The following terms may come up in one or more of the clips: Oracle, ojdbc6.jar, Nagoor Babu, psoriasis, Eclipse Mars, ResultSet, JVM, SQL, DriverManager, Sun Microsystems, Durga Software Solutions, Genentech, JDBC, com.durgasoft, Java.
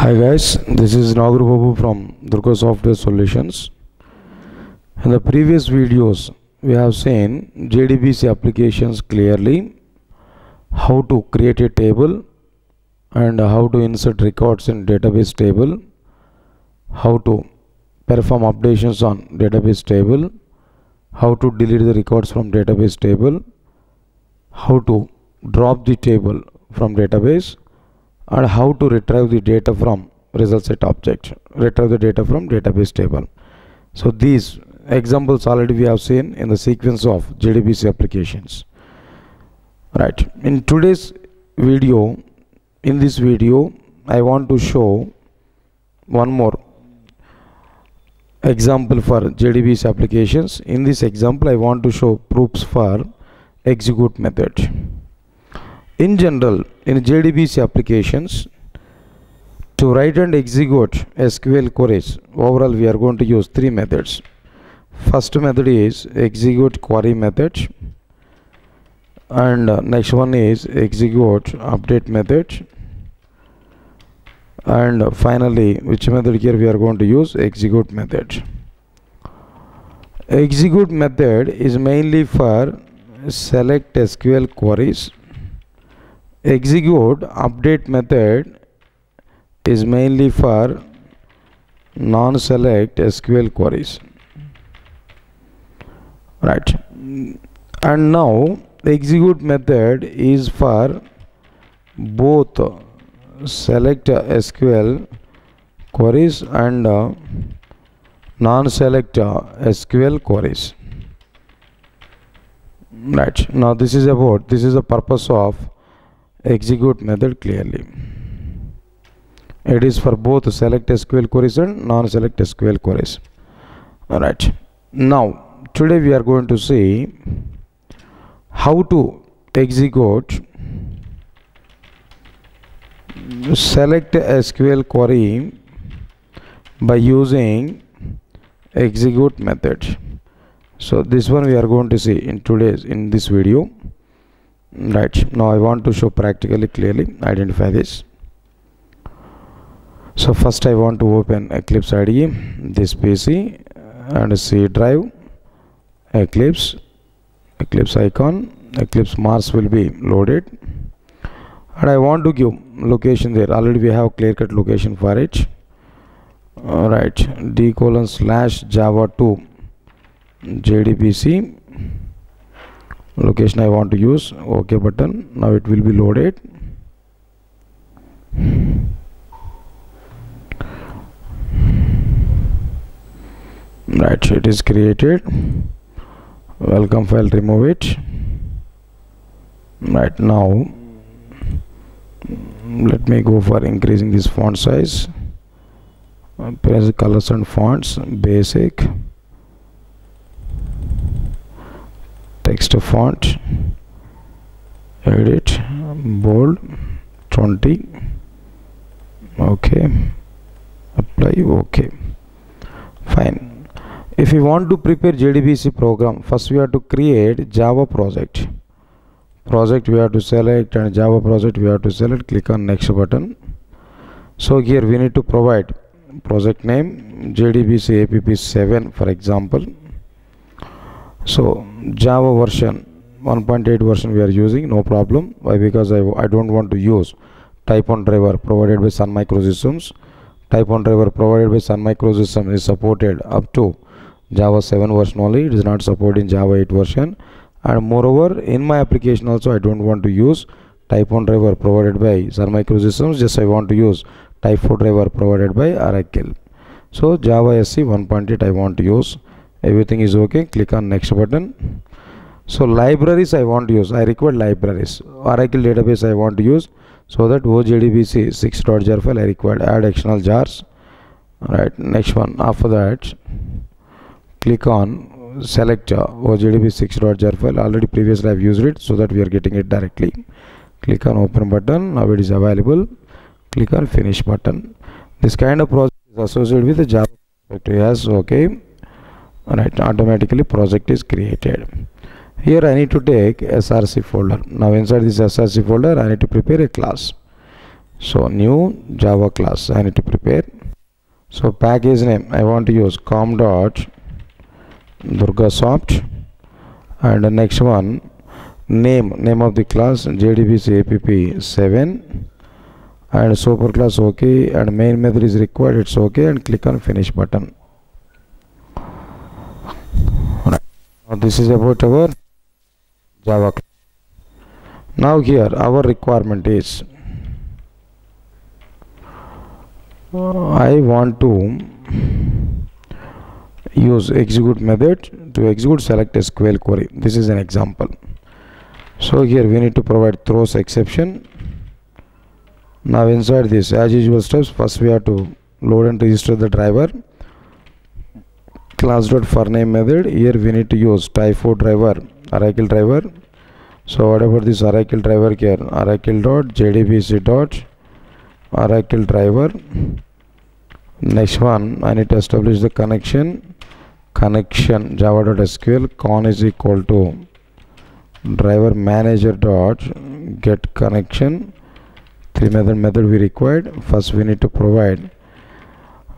Hi guys, this is Nagoor Babu from Durga Software Solutions. In the previous videos, we have seen JDBC applications clearly, how to create a table and how to insert records in database table, how to perform updations on database table, how to delete the records from database table, how to drop the table from database, and how to retrieve the data from result set object, retrieve the data from database table. So these examples already we have seen in the sequence of JDBC applications. Right. In today's video, I want to show one more example for JDBC applications. In this example, I want to show proofs for execute method. In general, in JDBC applications, to write and execute SQL queries, overall we are going to use three methods. First method is execute query method, and next one is execute update method, and finally which method here we are going to use, execute method. Execute method is mainly for select SQL queries. Execute update method is mainly for non-select SQL queries. Right. And now execute method is for both select SQL queries and non-select SQL queries. Right. Now this is the purpose of execute method. Clearly it is for both select SQL queries and non-select SQL queries. Alright, now today we are going to see how to execute select SQL query by using execute method. So this one we are going to see in this video. Right, now I want to show practically, clearly identify this. So first I want to open Eclipse IDE, this PC and C drive, Eclipse icon, Eclipse Mars will be loaded, and I want to give location there. Already we have clear-cut location for it. Alright, d:/java2 JDBC. Location I want to use, OK button. Now it will be loaded. Right, it is created. Welcome file, remove it. Right, now let me go for increasing this font size. Press colors and fonts, basic. Text font, edit, bold, 20, OK, apply, OK, fine. If you want to prepare JDBC program, first we have to create Java project. Project we have to select, and Java project we have to select, click on next button. So here we need to provide project name, JDBC app 7 for example. So Java version 1.8 version we are using, no problem. Why? Because I don't want to use type 1 driver provided by Sun Microsystems. Type 1 driver provided by Sun Microsystems is supported up to Java 7 version only. It is not supported in Java 8 version, and moreover in my application also I don't want to use type 1 driver provided by Sun Microsystems. Just I want to use type 4 driver provided by Oracle. So Java SC 1.8 I want to use. Everything is OK, click on next button. So libraries I want to use, I require libraries. Oracle database I want to use, so that ojdbc6.jar file I required, add additional jars. Right, next one, after that click on select ojdbc6.jar file. Already previously I have used it, so that we are getting it directly. Click on open button, now it is available. Click on finish button. This kind of project is associated with the Java. Yes, OK. Right, automatically project is created. Here I need to take SRC folder. Now inside this SRC folder I need to prepare a class. So new Java class I need to prepare. So package name I want to use com.durgasoft, and the next one name of the class JDBC app 7, and superclass OK, and main method is required, it's OK, and click on finish button. Right. Now this is about our Java class. Now here our requirement is I want to use execute method to execute select SQL query. This is an example. So here we need to provide throws exception. Now inside this, as usual steps, first we have to load and register the driver class.forName method. Here we need to use type4 driver, Oracle driver. So what about this Oracle driver here? Oracle.jdbc.oracle driver. Next one, I need to establish the connection java.sql con is equal to driver manager dot get connection. Three method we required. First we need to provide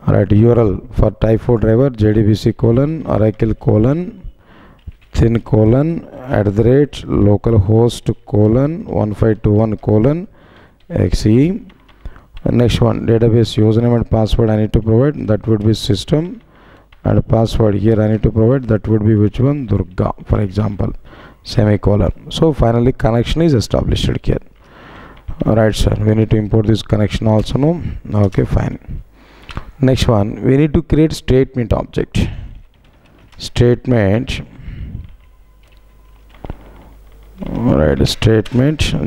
URL for type4 driver jdbc:/oracle:/thin:@localhost:1521:xe. Next one, database username and password I need to provide, that would be system, and password here I need to provide, that would be which one, Durga for example, semicolon. So finally connection is established here. Alright sir, we need to import this connection also, no? Okay, fine. Next one, we need to create statement object. Statement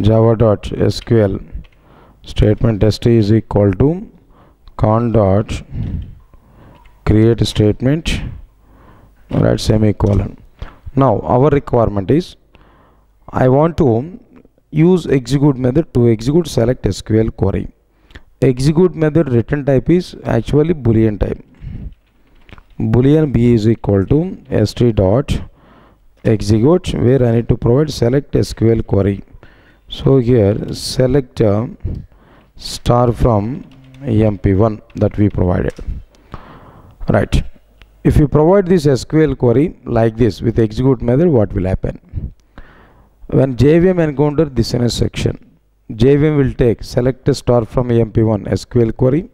java.sql statement st is equal to con dot create statement, alright, semicolon. Now our requirement is I want to use execute method to execute select SQL query. Execute method return type is actually boolean type. Boolean b is equal to st dot execute, where I need to provide select SQL query. So here select star from emp1 that we provided. Right. If you provide this SQL query like this with execute method, what will happen? When JVM encounter this in a section, JVM will take select star from emp1 SQL query.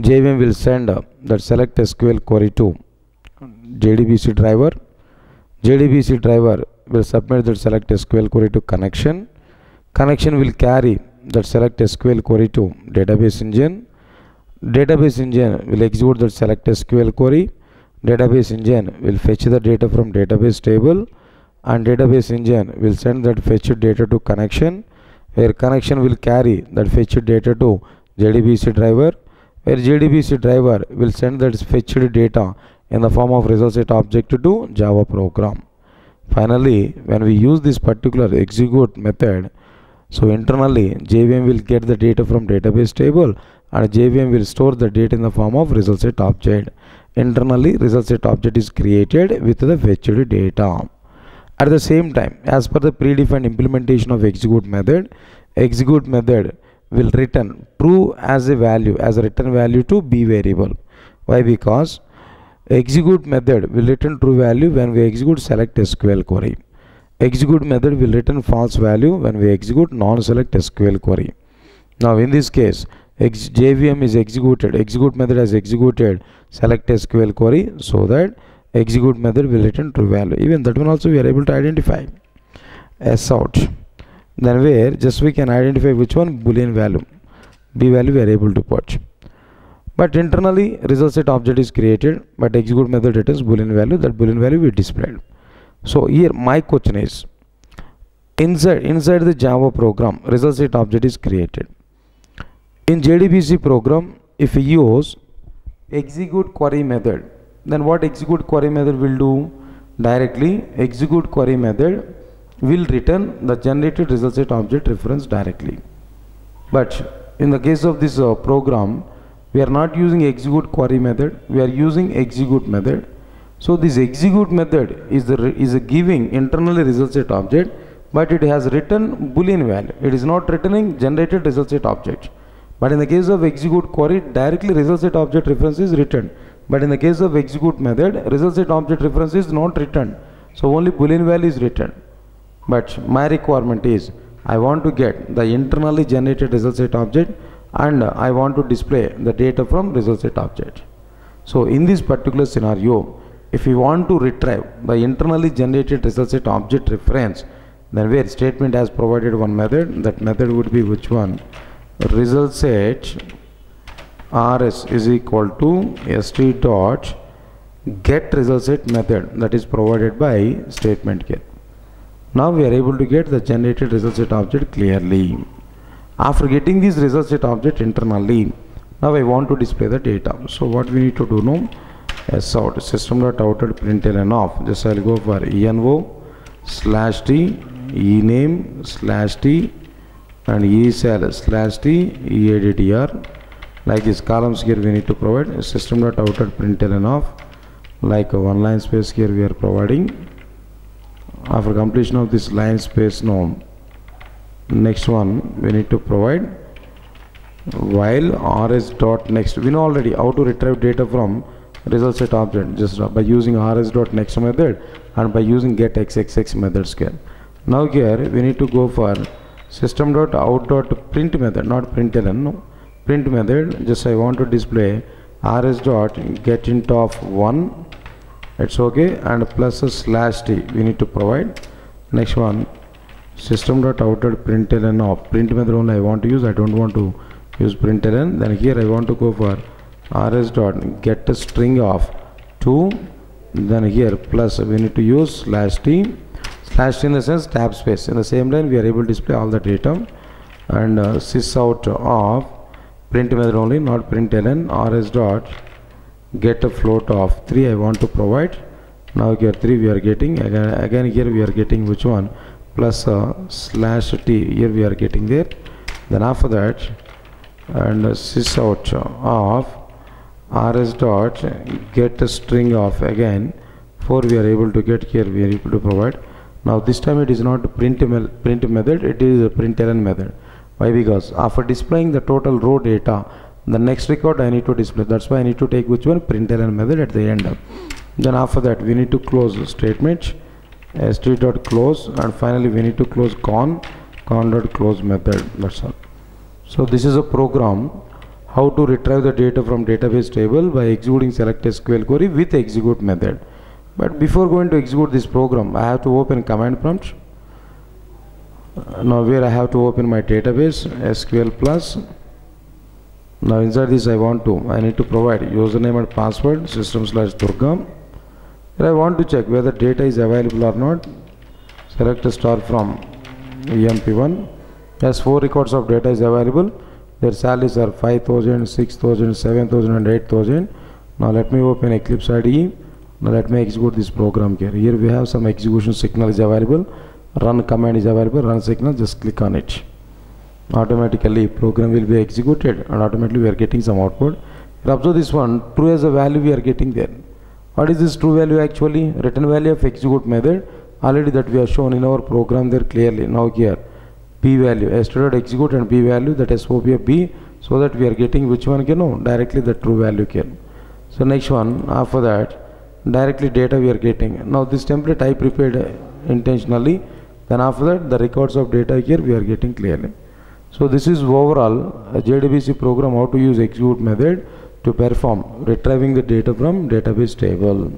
JVM will send that select SQL query to JDBC driver. JDBC driver will submit that select SQL query to connection. Connection will carry that select SQL query to database engine. Database engine will execute that select SQL query. Database engine will fetch the data from database table, and database engine will send that fetched data to connection, where connection will carry that fetched data to JDBC driver, where JDBC driver will send that fetched data in the form of result set object to Java program. Finally, when we use this particular execute method, so internally JVM will get the data from database table, and JVM will store the data in the form of result set object. Internally result set object is created with the fetched data. At the same time, as per the predefined implementation of execute method will return true as a value, as a return value to b variable. Why? Because execute method will return true value when we execute select SQL query. Execute method will return false value when we execute non-select SQL query. Now in this case, JVM is executed, execute method has executed select SQL query, so that execute method will return true value. Even that one also we are able to identify s out. Then where just we can identify which one, boolean value, b value we are able to put. But internally result set object is created, but execute method returns boolean value, that boolean value we displayed. So here my question is, inside the Java program result set object is created. In JDBC program, if we use execute query method, then what execute query method will do? Directly execute query method will return the generated result set object reference directly. But in the case of this program, we are not using execute query method, we are using execute method. So this execute method is giving internally result set object, but it has written boolean value. It is not returning generated result set object. But in the case of execute query, directly result set object reference is returned. But in the case of execute method, result set object reference is not returned. So only boolean value is returned. But my requirement is I want to get the internally generated result set object and I want to display the data from result set object. So in this particular scenario, if you want to retrieve the internally generated result set object reference, then where statement has provided one method, that method would be which one? Result set rs is equal to st dot get result set method that is provided by statement get. Now we are able to get the generated result set object clearly. After getting this result set object internally, now I want to display the data. So what we need to do now? Sout system.out.println of. Just I'll go for env slash t ename slash t and esal slash t eaddr. Like these columns here we need to provide system.out.println of. Like one line space here we are providing. After completion of this line space now, next one we need to provide while rs dot next. We know already how to retrieve data from result set object just by using rs dot next method and by using get xxx method scale. Now here we need to go for system dot out dot print method, not println, no, print method. Just I want to display rs dot get int of 1. It's okay, and plus a slash t we need to provide. Next one, system dot out dot println of. Print method only I want to use. I don't want to use println. Then here I want to go for rs dot get a string of 2. Then here plus we need to use slash t in the sense tab space. In the same line we are able to display all the data. And sys out of print method only, not println. Rs dot get a float of 3 I want to provide. Now here 3 we are getting, again here we are getting which one? Plus slash t here we are getting there. Then after that, and sys out of rs dot get a string of, again 4 we are able to get, here we are able to provide. Now this time it is not print method, it is a println method. Why? Because after displaying the total row data, the next record I need to display. That's why I need to take which one? Println method at the end. Then after that we need to close the statement st dot close, and finally we need to close con dot close method. That's all. So this is a program how to retrieve the data from database table by executing select SQL query with execute method. But before going to execute this program, I have to open command prompt. Now where I have to open my database SQL plus. Now inside this I need to provide username and password system/durga. Here I want to check whether data is available or not. Select a star from emp1. Yes, 4 records of data is available. Their salaries are 5,000, 6,000, 7,000 and 8,000. Now let me open Eclipse IDE. Now let me execute this program here. Here we have some execution signal is available. Run command is available. Run signal, just click on it. Automatically program will be executed and automatically we are getting some output. Observe this one, true as a value we are getting there. What is this true value actually? Return value of execute method, already that we are shown in our program there clearly. Now here b value st.execute and b value, that is SOP of b, so that we are getting which one, you know, directly the true value here. So next one, after that directly data we are getting. Now this template I prepared intentionally. Then after that the records of data here we are getting clearly. So this is overall a JDBC program how to use execute method to perform retrieving the data from database table.